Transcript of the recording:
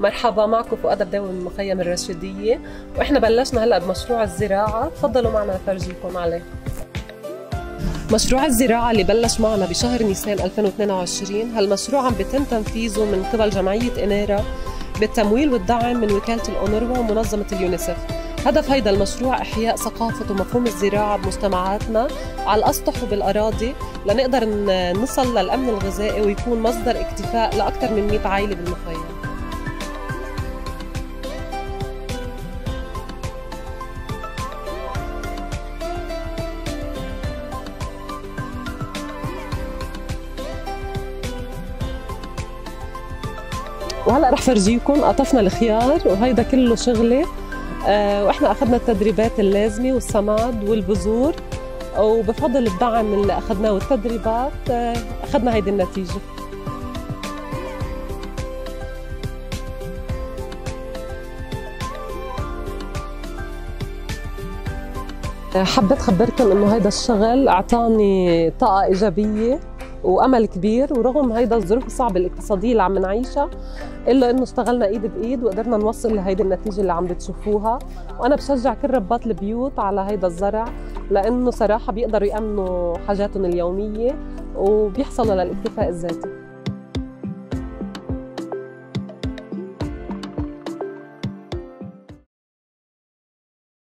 مرحبا معكم فؤاد ابداوي من مخيم الرشيدية، واحنا بلشنا هلا بمشروع الزراعة. تفضلوا معنا نفرجيكم عليه. مشروع الزراعة اللي بلش معنا بشهر نيسان 2022، هالمشروع عم بيتم تنفيذه من قبل جمعية إنارة بالتمويل والدعم من وكالة الأونروا ومنظمة اليونيسف. هدف هيدا المشروع إحياء ثقافة ومفهوم الزراعة بمجتمعاتنا على الأسطح وبالأراضي لنقدر نصل للأمن الغذائي ويكون مصدر اكتفاء لأكثر من 100 عائلة بالمخيم. وهلا رح فرجيكم قطفنا الخيار، وهيدا كله شغله، واحنا اخذنا التدريبات اللازمه والسماد والبذور، وبفضل الدعم اللي اخذناه والتدريبات اخذنا هيدي النتيجه. حبيت خبركم انه هيدا الشغل اعطاني طاقه ايجابيه وامل كبير، ورغم هيدا الظروف الصعبه الاقتصاديه اللي عم نعيشها الا انه اشتغلنا ايد بايد وقدرنا نوصل لهيدي النتيجه اللي عم بتشوفوها. وانا بشجع كل ربات البيوت على هيدا الزرع، لانه صراحه بيقدروا يامنوا حاجاتهم اليوميه وبيحصلوا للاكتفاء الذاتي.